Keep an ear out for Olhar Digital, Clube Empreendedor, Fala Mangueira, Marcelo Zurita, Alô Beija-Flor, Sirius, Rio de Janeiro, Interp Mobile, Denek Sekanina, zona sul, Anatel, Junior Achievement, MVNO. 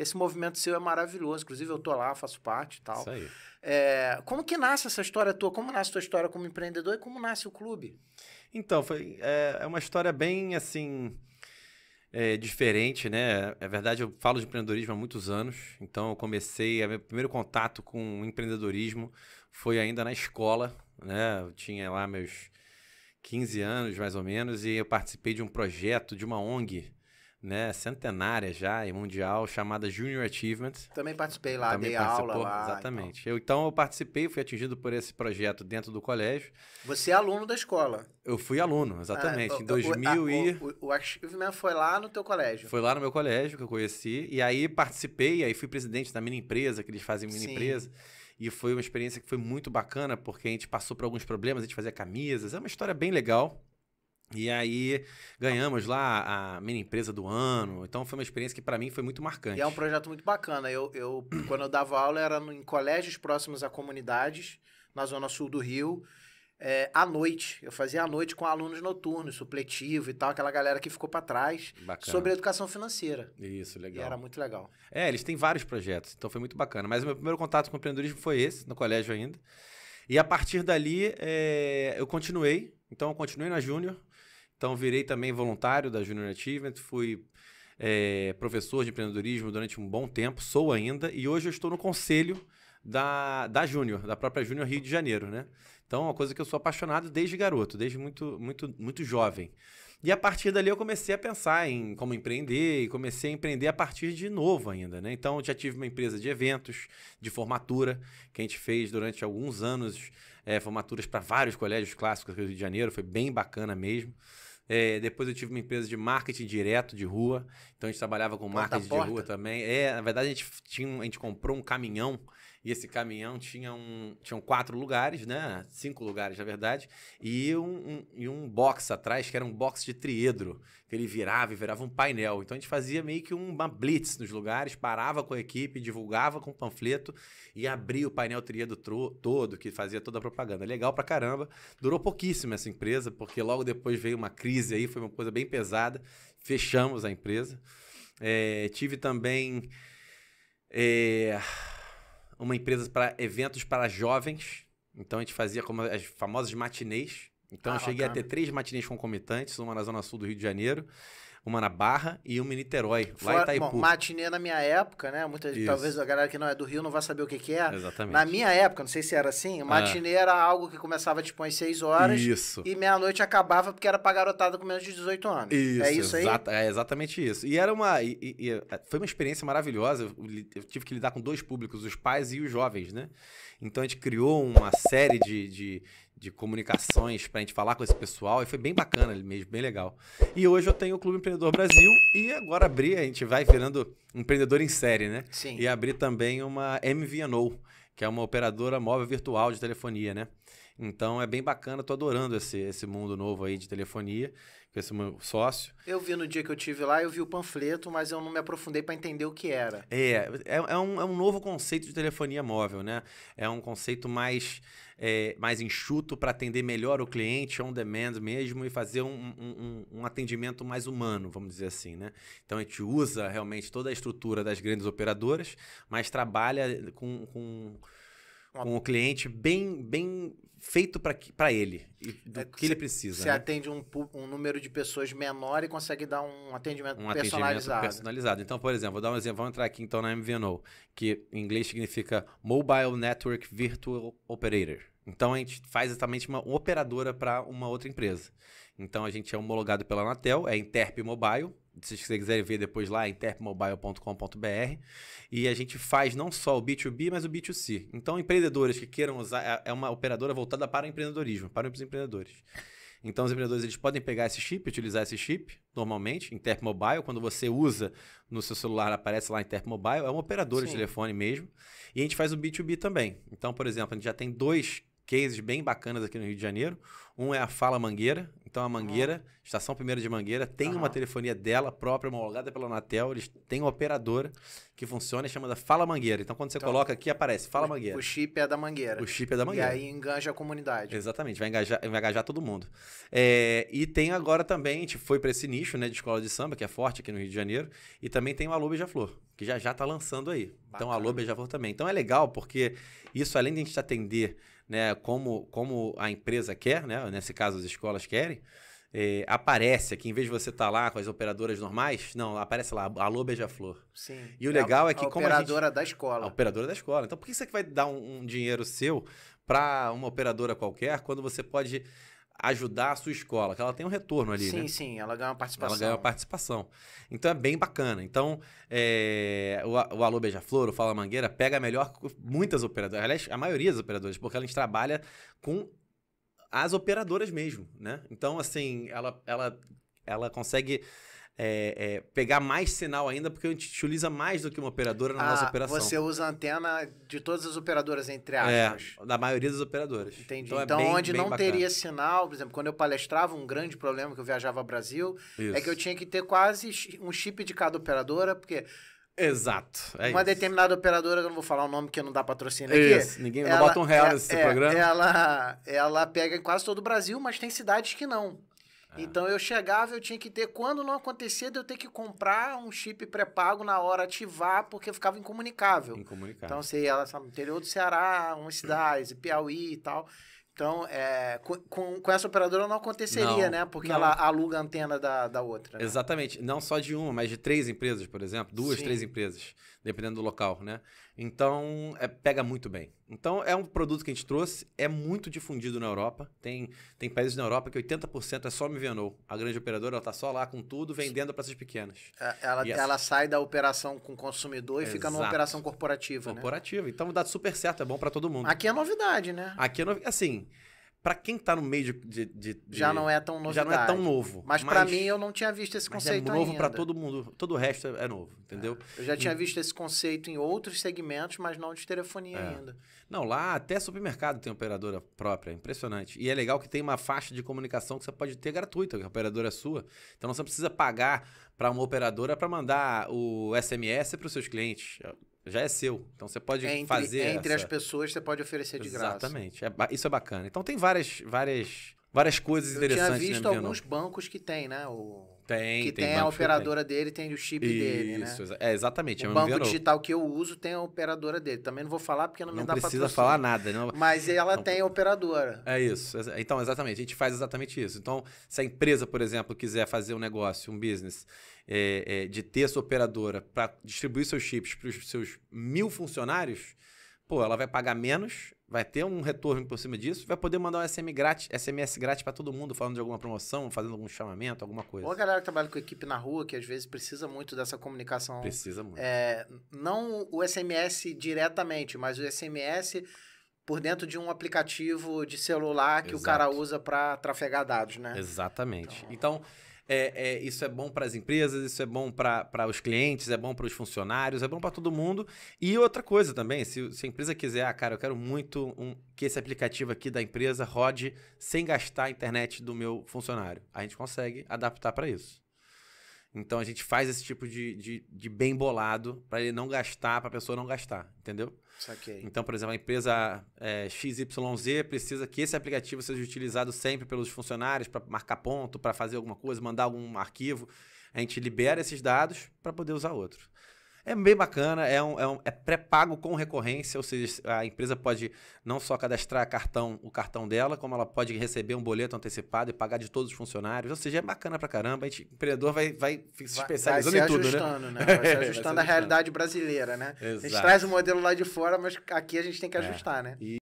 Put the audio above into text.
Esse movimento seu é maravilhoso. Inclusive, eu tô lá, faço parte e tal. Isso aí. É, como que nasce essa história tua? Como nasce a tua história como empreendedor e como nasce o clube? Então, é uma história bem, assim, diferente, né? É verdade, eu falo de empreendedorismo há muitos anos. Então, eu comecei... Meu primeiro contato com empreendedorismo foi ainda na escola, né? Eu tinha lá meus 15 anos, mais ou menos, e eu participei de um projeto de uma ONG, né, centenária já e mundial, chamada Junior Achievement. Também participei lá, dei aula lá. Exatamente. Então. Eu participei, fui atingido por esse projeto dentro do colégio. Você é aluno da escola? Eu fui aluno, exatamente. Em 2000 O Achievement foi lá no teu colégio? Foi lá no meu colégio, que eu conheci. E aí participei, aí fui presidente da mini empresa, que eles fazem mini empresa. E foi uma experiência que foi muito bacana, porque a gente passou por alguns problemas, a gente fazia camisas. É uma história bem legal. E aí ganhamos lá a mini empresa do ano. Então foi uma experiência que para mim foi muito marcante. E é um projeto muito bacana. Eu quando eu dava aula era em colégios próximos a comunidades, na zona sul do Rio, à noite. Eu fazia à noite com alunos noturnos, supletivo e tal, aquela galera que ficou para trás, bacana, sobre a educação financeira. Isso, legal. E era muito legal. É, eles têm vários projetos, então foi muito bacana. Mas o meu primeiro contato com o empreendedorismo foi esse, no colégio ainda. E a partir dali eu continuei. Então eu continuei na Júnior. Então, virei também voluntário da Junior Achievement, fui professor de empreendedorismo durante um bom tempo, sou ainda, e hoje eu estou no conselho da Junior, da própria Junior Rio de Janeiro, né? Então, é uma coisa que eu sou apaixonado desde garoto, desde muito jovem. E a partir dali eu comecei a pensar em como empreender, e comecei a empreender a partir de novo ainda, né? Então, eu já tive uma empresa de eventos, de formatura, que a gente fez durante alguns anos, formaturas para vários colégios clássicos do Rio de Janeiro, foi bem bacana mesmo. Depois eu tive uma empresa de marketing direto de rua, então a gente trabalhava com marketing de rua também. Na verdade, a gente comprou um caminhão, e esse caminhão tinha 4 lugares, né? 5 lugares, na verdade, e um box atrás, que era um box de triedro, que ele virava e virava um painel. Então a gente fazia meio que uma blitz nos lugares, parava com a equipe, divulgava com panfleto e abria o painel triedro todo, que fazia toda a propaganda. Legal pra caramba. Durou pouquíssimo essa empresa, porque logo depois veio uma crise aí, foi uma coisa bem pesada. Fechamos a empresa. Tive também... uma empresa para eventos para jovens. Então, a gente fazia como as famosas matinês. Então, eu cheguei a ter 3 matinês concomitantes, uma na zona sul do Rio de Janeiro, uma na Barra e uma em Niterói, lá em Itaipu. Bom, matinê na minha época, né? Talvez a galera que não é do Rio não vai saber o que é. Exatamente. Na minha época, não sei se era assim, matinê era algo que começava tipo às 6 horas e meia-noite acabava porque era pra garotada com menos de 18 anos. Isso, é isso aí? É exatamente isso. E era foi uma experiência maravilhosa. Eu tive que lidar com 2 públicos, os pais e os jovens, né? Então, a gente criou uma série de comunicações para a gente falar com esse pessoal, e foi bem bacana mesmo, bem legal. E hoje eu tenho o Clube Empreendedor Brasil, e agora a gente vai virando empreendedor em série, né? Sim. E abrir também uma MVNO, que é uma operadora móvel virtual de telefonia, né? Então é bem bacana, tô adorando esse mundo novo aí de telefonia, com esse meu sócio. Eu vi no dia que eu tive lá, eu vi o panfleto, mas eu não me aprofundei para entender o que era. É um novo conceito de telefonia móvel, né? É um conceito mais enxuto para atender melhor o cliente, on demand mesmo, e fazer um atendimento mais humano, vamos dizer assim, né? Então a gente usa realmente toda a estrutura das grandes operadoras, mas trabalha com o cliente bem feito para ele, do que ele precisa. Você atende um número de pessoas menor e consegue dar um atendimento personalizado. Então, por exemplo, vou dar um exemplo. Vamos entrar aqui então na MVNO, que em inglês significa Mobile Network Virtual Operator. Então, a gente faz exatamente uma operadora para uma outra empresa. Então, a gente é homologado pela Anatel, é Interp Mobile. Se vocês quiserem ver depois lá, interpmobile.com.br. E a gente faz não só o B2B, mas o B2C. Então, empreendedores que queiram usar... É uma operadora voltada para o empreendedorismo, para os empreendedores. Então, os empreendedores eles podem pegar esse chip, utilizar esse chip, normalmente, Interp Mobile. Quando você usa no seu celular, aparece lá Interp Mobile. É uma operadora de telefone mesmo. E a gente faz o B2B também. Então, por exemplo, a gente já tem 2 cases bem bacanas aqui no Rio de Janeiro. Um é a Fala Mangueira, Então a Mangueira, Estação Primeira de Mangueira, tem uma telefonia dela própria, homologada pela Anatel. Eles têm uma operadora que funciona e chama Fala Mangueira. Então quando você coloca aqui, aparece Fala Mangueira. O chip é da Mangueira. O chip é da Mangueira. E aí engaja a comunidade. Exatamente, vai engajar todo mundo. É, e tem agora também, a gente foi para esse nicho, né, de escola de samba, que é forte aqui no Rio de Janeiro. E também tem o Alô Beija-Flor, que já já está lançando aí. Bacana. Então Alô Beija-Flor também. Então é legal porque isso, além de a gente atender... né, como a empresa quer, né, nesse caso as escolas querem, aparece aqui, em vez de você estar lá com as operadoras normais, não, aparece lá, Alô Beija-Flor. Sim. E o legal é que... a operadora da escola. A operadora da escola. Então, por que você vai dar um dinheiro seu para uma operadora qualquer, quando você pode ajudar a sua escola, que ela tem um retorno ali, né? Sim, sim, ela ganha uma participação. Ela ganha uma participação. Então, é bem bacana. Então, o Alô Beija-Flor, o Fala Mangueira, pega melhor muitas operadoras, aliás, a maioria das operadoras, porque a gente trabalha com as operadoras mesmo, né? Então, assim, ela consegue... pegar mais sinal ainda, porque a gente utiliza mais do que uma operadora na nossa operação. Você usa a antena de todas as operadoras, entre aspas. Da maioria das operadoras. Entendi. Então, onde não teria sinal, por exemplo, quando eu palestrava, um grande problema que eu viajava ao Brasil, é que eu tinha que ter quase um chip de cada operadora, porque... Exato. Uma determinada operadora, que eu não vou falar o nome, que não dá patrocínio aqui. Isso, ninguém não bota um real nesse programa. Ela pega em quase todo o Brasil, mas tem cidades que não. Então, eu chegava, eu tinha que ter... Quando não acontecia, eu ter que comprar um chip pré-pago na hora, ativar, porque eu ficava incomunicável. Então, você ia lá, sabe, no interior do Ceará, umas cidades, Piauí e tal. Então, com essa operadora não aconteceria, né? Porque ela aluga a antena da outra. Né? Exatamente. Não só de uma, mas de 3 empresas, por exemplo. 2, 3 empresas, dependendo do local, né? Então, pega muito bem. Então, é um produto que a gente trouxe, é muito difundido na Europa. Tem países na Europa que 80% é só MVNO. A grande operadora está só lá com tudo, vendendo para essas pequenas. Ela sai da operação com o consumidor e fica numa operação corporativa. Né? Então dá super certo, é bom para todo mundo. Aqui é novidade, né? Aqui é novidade. Assim, para quem está no meio já não é tão novidade. Já não é tão novo. Mas para mim, eu não tinha visto esse conceito ainda. É novo para todo mundo. Todo o resto é novo, entendeu? Eu já tinha visto esse conceito em outros segmentos, mas não de telefonia ainda. Não, lá até supermercado tem operadora própria. Impressionante. E é legal que tem uma faixa de comunicação que você pode ter gratuita, que a operadora é sua. Então, você não precisa pagar para uma operadora para mandar o SMS para os seus clientes. Já é seu. Então, você pode fazer... Entre as pessoas, você pode oferecer de graça. Exatamente. Isso é bacana. Então, tem várias coisas interessantes. Eu tinha visto alguns bancos que tem, né? Que tem a operadora dele, tem o chip dele, né? Isso, exatamente. O banco digital que eu uso tem a operadora dele. Também não vou falar porque não me dá patrocínio. Não precisa falar nada. Mas ela tem a operadora. É isso. Então, exatamente. A gente faz exatamente isso. Então, se a empresa, por exemplo, quiser fazer um negócio, um business... de ter sua operadora para distribuir seus chips para os seus 1000 funcionários, pô, ela vai pagar menos, vai ter um retorno por cima disso, vai poder mandar um SMS grátis para todo mundo, falando de alguma promoção, fazendo algum chamamento, alguma coisa. Ou a galera que trabalha com equipe na rua, que às vezes precisa muito dessa comunicação. Precisa muito. Não o SMS diretamente, mas o SMS... por dentro de um aplicativo de celular que o cara usa para trafegar dados, né? Exatamente. Então, isso é bom para as empresas, isso é bom para os clientes, é bom para os funcionários, é bom para todo mundo. E outra coisa também, se a empresa quiser, cara, eu quero muito que esse aplicativo aqui da empresa rode sem gastar a internet do meu funcionário. A gente consegue adaptar para isso. Então, a gente faz esse tipo de bem bolado para ele não gastar, para a pessoa não gastar, entendeu? Saquei. Então, por exemplo, a empresa XYZ precisa que esse aplicativo seja utilizado sempre pelos funcionários para marcar ponto, para fazer alguma coisa, mandar algum arquivo. A gente libera esses dados para poder usar outro. É bem bacana, é pré-pago com recorrência, ou seja, a empresa pode não só cadastrar o cartão dela, como ela pode receber um boleto antecipado e pagar de todos os funcionários. Ou seja, é bacana pra caramba, a gente, o empreendedor vai se especializando em tudo, né? Vai se ajustando à realidade brasileira, né? Exato. A gente traz o modelo lá de fora, mas aqui a gente tem que ajustar, né? E...